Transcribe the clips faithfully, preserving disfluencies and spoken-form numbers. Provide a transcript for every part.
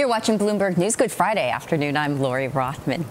You're watching Bloomberg News. Good Friday afternoon. I'm Lori Rothman.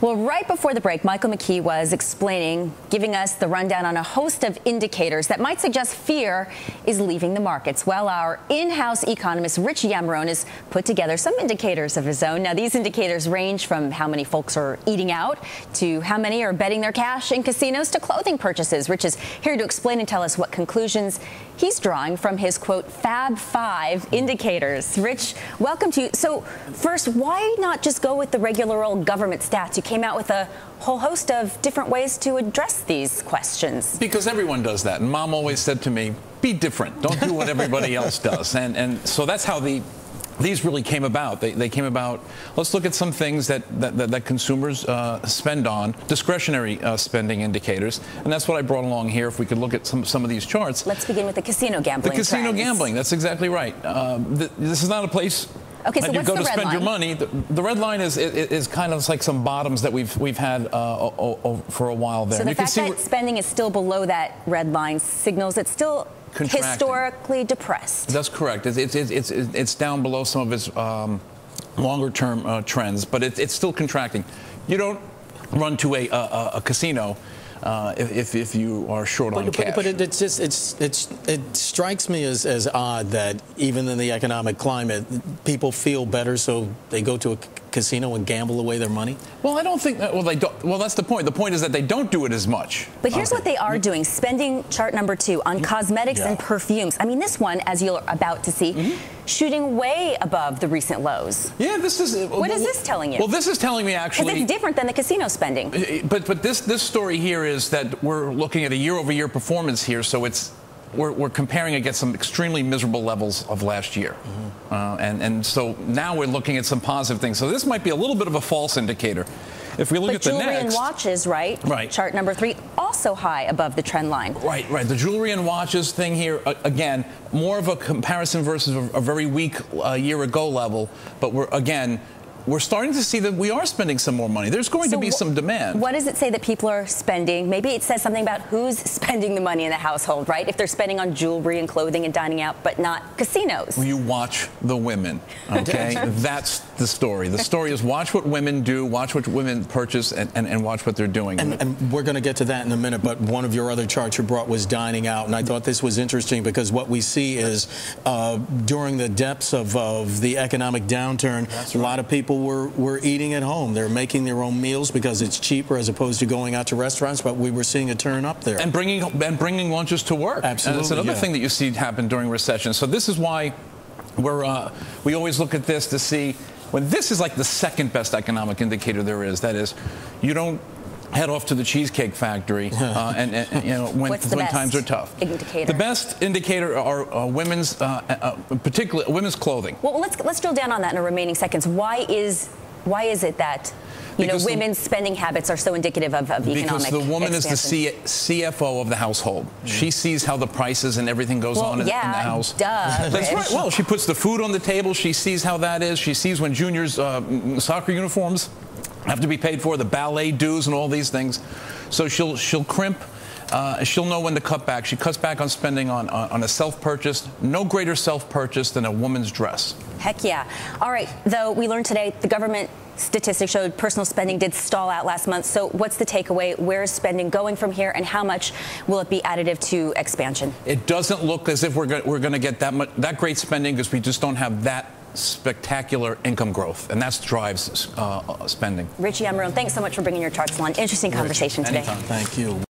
Well, right before the break, Michael McKee was explaining, giving us the rundown on a host of indicators that might suggest fear is leaving the markets. Well, our in-house economist, Rich Yamarone, has put together some indicators of his own. Now, these indicators range from how many folks are eating out to how many are betting their cash in casinos to clothing purchases. Rich is here to explain and tell us what conclusions he's drawing from his, quote, Fab five indicators. Rich, welcome to you. So first, why not just go with the regular old government stats? You came out with a whole host of different ways to address these questions. Because everyone does that. And Mom always said to me, be different. Don't do what everybody else does. And, and so that's how the these really came about. They, they came about, let's look at some things that, that, that, that consumers uh, spend on, discretionary uh, spending indicators, and that's what I brought along here. If we could look at some, some of these charts. Let's begin with the casino gambling The casino trends. gambling, that's exactly right. Uh, th this is not a place Okay, so and you what's go the to red spend line? your money. The, the red line is, is is kind of like some bottoms that we've we've had uh, o o for a while there. So the you fact can see that spending is still below that red line signals it's still historically depressed. That's correct. It's it's it's it's down below some of its um, longer-term uh, trends, but it, it's still contracting. You don't run to a a, a casino Uh, if, if you are short but, on but, cash. But it, it's just, it's, it's, it strikes me as, as odd that even in the economic climate, people feel better, so they go to a casino and gamble away their money? Well, I don't think that, well, they don't, well, that's the point. The point is that they don't do it as much. But here's okay. what they are doing. Spending, chart number two, on cosmetics yeah. and perfumes. I mean, this one, as you're about to see, mm-hmm. shooting way above the recent lows. Yeah, this is... What well, is this telling you? Well, this is telling me, actually... Because it's different than the casino spending. But, but this, this story here is... is that we're looking at a year-over-year performance here, so it's we're, we're comparing against some extremely miserable levels of last year. Mm-hmm. uh, and, and so now we're looking at some positive things. So this might be a little bit of a false indicator. If we look but at the next... jewelry and watches, right? Right. Chart number three, also high above the trend line. Right, right. The jewelry and watches thing here, uh, again, more of a comparison versus a, a very weak uh, year-ago level, but we're, again... we're starting to see that we are spending some more money. There's going so to be some demand. What does it say that people are spending? Maybe it says something about who's spending the money in the household, right? If they're spending on jewelry and clothing and dining out, but not casinos. You watch the women, okay? That's the story. The story is watch what women do, watch what women purchase, and, and, and watch what they're doing. And, and we're going to get to that in a minute, but one of your other charts you brought was dining out, and I thought this was interesting because what we see is uh, during the depths of, of the economic downturn, That's right. a lot of people We're, we're eating at home. They're making their own meals because it's cheaper as opposed to going out to restaurants, but we were seeing a turn up there. And bringing, and bringing lunches to work. Absolutely. And that's another yeah. thing that you see happen during recession. So this is why we're, uh, we always look at this to see when this is like the second best economic indicator there is. That is, you don't head off to the Cheesecake Factory uh, and, and you know when, when times are tough. Indicator? The best indicator are uh, women's, uh, uh, particularly women's clothing. Well, let's let's drill down on that in the remaining seconds. Why is why is it that you because know women's the, spending habits are so indicative of, of economic expansion? Because the woman expansion. is the C CFO of the household. Mm-hmm. She sees how the prices and everything goes well, on yeah, in the house. Duh, That's right. Well, she puts the food on the table. She sees how that is. She sees when juniors' uh, soccer uniforms have to be paid for, the ballet dues and all these things. So she'll she'll crimp. Uh, she'll know when to cut back. She cuts back on spending on, on, on a self-purchase. No greater self-purchase than a woman's dress. Heck yeah. All right, though, we learned today the government statistics showed personal spending did stall out last month. So what's the takeaway? Where is spending going from here, and how much will it be additive to expansion? It doesn't look as if we're go we're going to get that, much, that great spending because we just don't have that spectacular income growth, and that drives uh, spending. Rich Yamarone, thanks so much for bringing your charts along. Interesting conversation Rich, today. Anytime. Thank you.